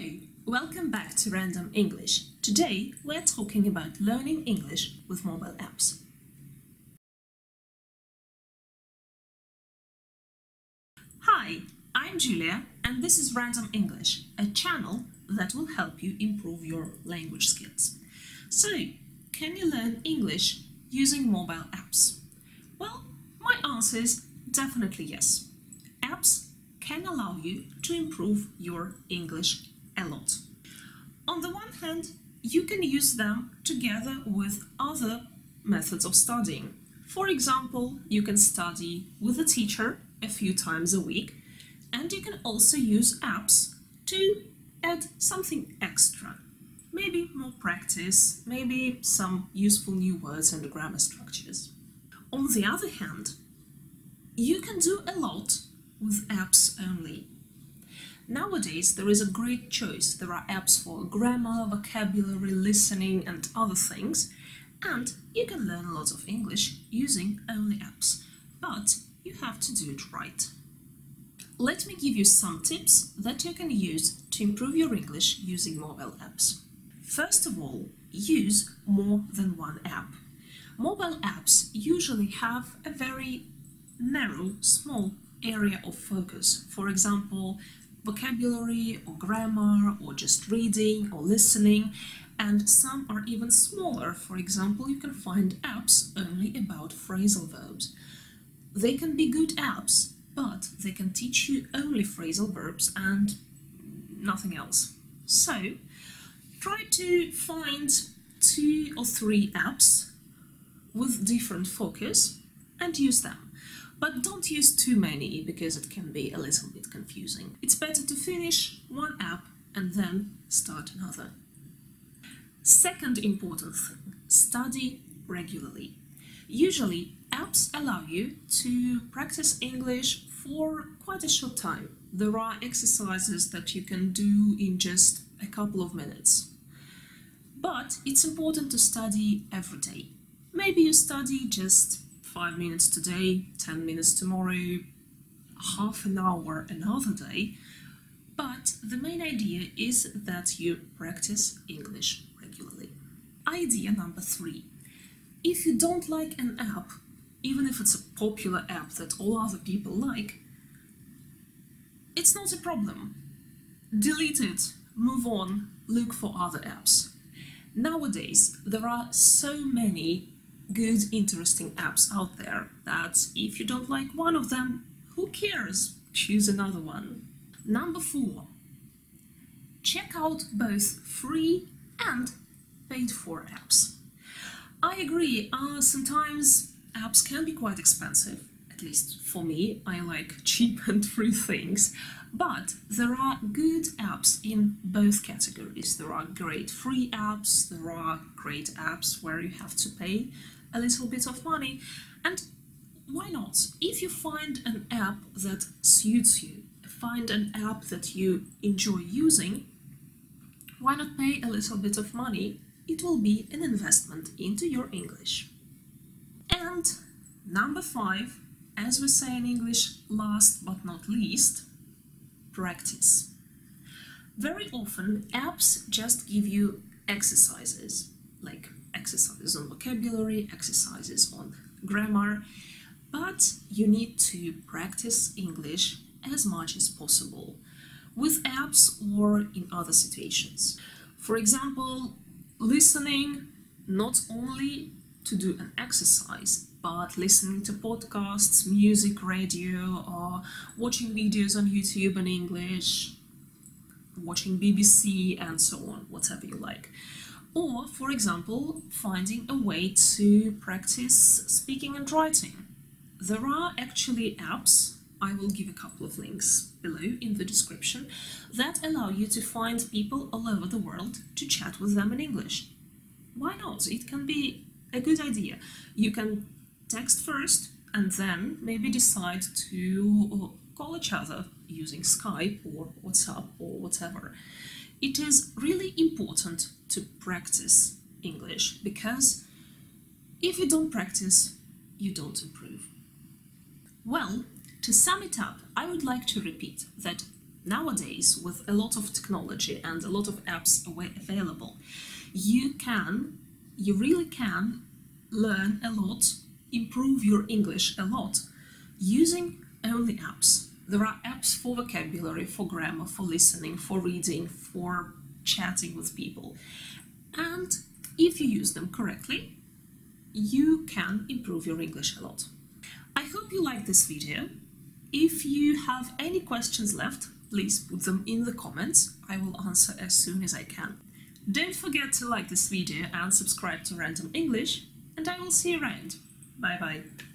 Hello, welcome back to Random English. Today we're talking about learning English with mobile apps. Hi, I'm Julia and this is Random English, a channel that will help you improve your language skills. So, can you learn English using mobile apps? Well, my answer is definitely yes. Apps can allow you to improve your English a lot. On the one hand, you can use them together with other methods of studying. For example, you can study with a teacher a few times a week, and you can also use apps to add something extra. Maybe more practice, maybe some useful new words and grammar structures. On the other hand, you can do a lot with apps only. Nowadays, there is a great choice. There are apps for grammar, vocabulary, listening, and other things, and you can learn lots of English using only apps, but you have to do it right. Let me give you some tips that you can use to improve your English using mobile apps. First of all, use more than one app. Mobile apps usually have a very narrow, small area of focus. For example, vocabulary or grammar or just reading or listening, and some are even smaller. For example, you can find apps only about phrasal verbs. They can be good apps, but they can teach you only phrasal verbs and nothing else. So try to find 2 or 3 apps with different focus and use them. But don't use too many, because it can be a little bit confusing. It's better to finish one app and then start another. Second important thing, study regularly. Usually, apps allow you to practice English for quite a short time. There are exercises that you can do in just a couple of minutes. But it's important to study every day. Maybe you study just 5 minutes today, 10 minutes tomorrow, half an hour another day, but the main idea is that you practice English regularly. Idea number 3. If you don't like an app, even if it's a popular app that all other people like, it's not a problem. Delete it, move on, look for other apps. Nowadays, there are so many good, interesting apps out there that if you don't like one of them, who cares? Choose another one. Number 4. Check out both free and paid-for apps. I agree, sometimes apps can be quite expensive, at least for me. I like cheap and free things, but there are good apps in both categories. There are great free apps, there are great apps where you have to pay a little bit of money, and why not? If you find an app that suits you, find an app that you enjoy using, why not pay a little bit of money? It will be an investment into your English. And number 5, as we say in English, last but not least, practice. Very often apps just give you exercises, like exercises on vocabulary, exercises on grammar, but you need to practice English as much as possible with apps or in other situations. For example, listening, not only to do an exercise, but listening to podcasts, music, radio, or watching videos on YouTube in English, watching BBC and so on, whatever you like. Or, for example, finding a way to practice speaking and writing. There are actually apps, I will give a couple of links below in the description, that allow you to find people all over the world to chat with them in English. Why not? It can be a good idea. You can text first and then maybe decide to call each other using Skype or WhatsApp or whatever. It is really important to practice English, because if you don't practice, you don't improve. Well, to sum it up, I would like to repeat that Nowadays, with a lot of technology and a lot of apps available, you really can learn a lot, improve your English a lot using only apps. There are apps for vocabulary, for grammar, for listening, for reading, for chatting with people. And if you use them correctly, you can improve your English a lot. I hope you liked this video. If you have any questions left, please put them in the comments. I will answer as soon as I can. Don't forget to like this video and subscribe to Random English, and I will see you around. Bye-bye.